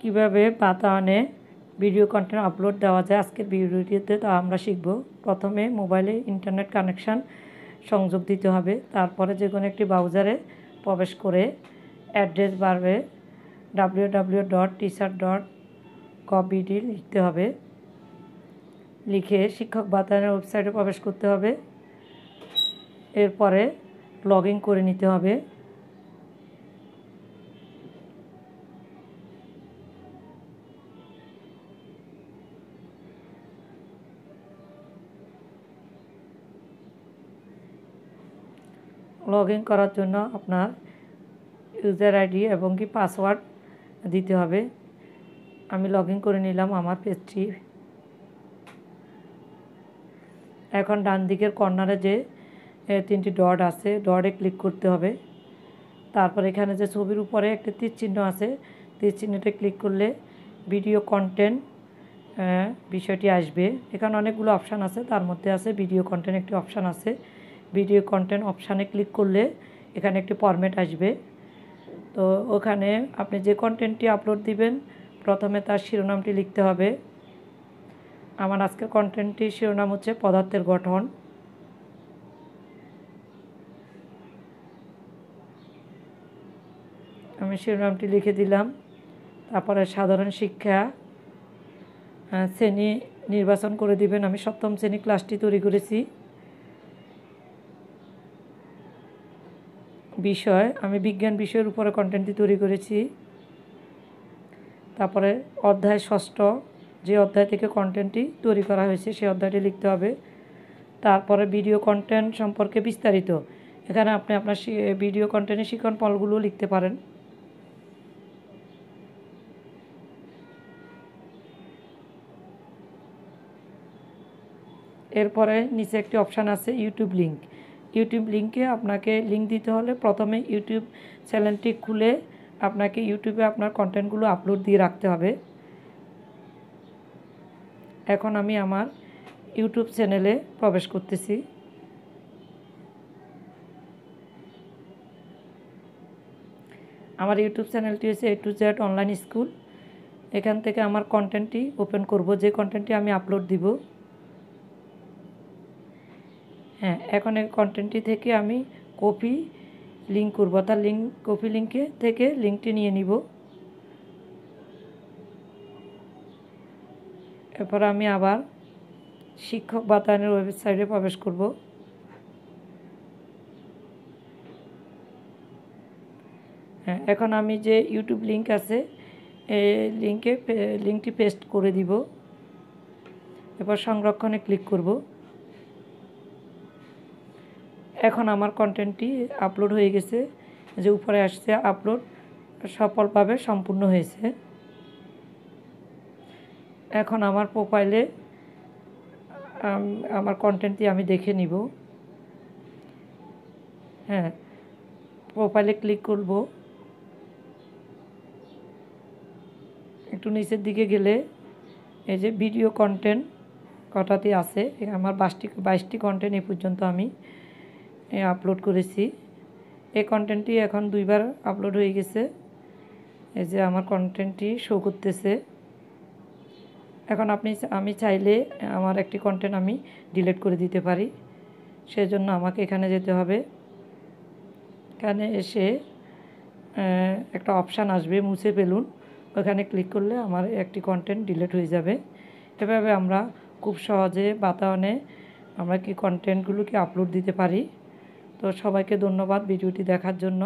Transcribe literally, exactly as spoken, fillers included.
কিভাবে বাতায়নে video content upload দেওয়া যায় আজকের ভিডিওটিতে তো আমরা শিখব। প্রথমে মোবাইলে ইন্টারনেট কানেকশন সংযোগ দিতে হবে, তারপরে যে কোনো একটি ব্রাউজারে প্রবেশ করে অ্যাড্রেস বারে W W W dot teacher dot gov dot BD লিখতে হবে। লিখে শিক্ষক বাতায়নের ওয়েবসাইটে প্রবেশ করতে হবে। এরপরে লগ ইন করে নিতে হবে। लग इन करार जोन्नो आपनार यूजर आईडी एवं कि पासवर्ड दीते हबे। आमी लग इन करे निलाम आमार पेजटी। एखन डान दिकेर कर्नारे जे तीनटी डट आछे डटे क्लिक करते हबे। तारपर एखाने जे छबिर उपरे एकटी तीर चिह्न आछे तीर चिह्नटे क्लिक करले भिडियो कन्टेंट विषयटी आसबे। एखाने अनेकगुलो अपशन आछे, तार मध्ये आछे भिडियो कन्टेंट एकटी अपशन आछे। ভিডিও কন্টেন্ট অপশানে ক্লিক করলে এখানে একটি ফরম্যাট আসবে। তো ওখানে আপনি যে কন্টেন্টটি আপলোড দিবেন প্রথমে তার শিরোনামটি লিখতে হবে। আমার আজকের কন্টেন্টটির শিরোনাম হচ্ছে পদার্থের গঠন। আমি শিরোনামটি লিখে দিলাম। তারপরে সাধারণ শিক্ষা শ্রেণী নির্বাচন করে দিবেন। আমি সপ্তম শ্রেণী ক্লাসটি তৈরি করেছি। বিষয় আমি বিজ্ঞান বিষয়ের উপরে কন্টেন্টটি তৈরি করেছি। তারপরে অধ্যায় ষষ্ঠ, যে অধ্যায় থেকে কন্টেন্টটি তৈরি করা হয়েছে সেই অধ্যায়টি লিখতে হবে। তারপরে ভিডিও কন্টেন্ট সম্পর্কে বিস্তারিত, এখানে আপনি আপনার ভিডিও কন্টেন্টের শিখন ফলগুলো লিখতে পারেন। এরপরে নিচে একটি অপশান আছে ইউটিউব লিঙ্ক। ইউটিউব লিঙ্কে আপনাকে লিঙ্ক দিতে হলে প্রথমে ইউটিউব চ্যানেলটি খুলে আপনাকে ইউটিউবে আপনার কন্টেন্টগুলো আপলোড দিয়ে রাখতে হবে। এখন আমি আমার ইউটিউব চ্যানেলে প্রবেশ করতেছি। আমার ইউটিউব চ্যানেলটি হচ্ছে A to Z online school. এখান থেকে আমার কন্টেন্টটি ওপেন করব, যে কন্টেন্টটি আমি আপলোড দিব। হ্যাঁ, এখন এই কন্টেন্টটি থেকে আমি কপি লিঙ্ক করব, তার লিঙ্ক কপি লিঙ্কে থেকে লিঙ্কটি নিয়ে নিব। এরপর আমি আবার শিক্ষক বাতায়নের ওয়েবসাইটে প্রবেশ করব। হ্যাঁ, এখন আমি যে ইউটিউব লিঙ্ক আছে এই লিঙ্কে লিঙ্কটি পেস্ট করে দিব। এরপর সংরক্ষণে ক্লিক করব। এখন আমার কন্টেন্টটি আপলোড হয়ে গেছে, যে উপরে আসছে আপলোড সফলভাবে সম্পূর্ণ হয়েছে। এখন আমার প্রোফাইলে আমার কন্টেন্টটি আমি দেখে নিব। হ্যাঁ, প্রোফাইলে ক্লিক করব। একটু নিচের দিকে গেলে এই যে ভিডিও কন্টেন্ট কটাতে আছে। আমার বাইশটি বাইশটি কন্টেন্ট এ পর্যন্ত আমি আপলোড করেছি। এই কন্টেন্টটি এখন দুইবার আপলোড হয়ে গেছে। এই যে আমার কন্টেন্টটি শো করতেছে। এখন আপনি আমি চাইলে আমার একটি কন্টেন্ট আমি ডিলিট করে দিতে পারি। সেজন্য আমাকে এখানে যেতে হবে। এখানে এসে একটা অপশান আসবে মুছে ফেলুন, ওখানে ক্লিক করলে আমার একটি কন্টেন্ট ডিলিট হয়ে যাবে। এভাবে আমরা খুব সহজে বাতায়নে আমরা কি কন্টেন্টগুলোকে আপলোড দিতে পারি। তো সবাইকে ধন্যবাদ ভিডিওটি দেখার জন্য।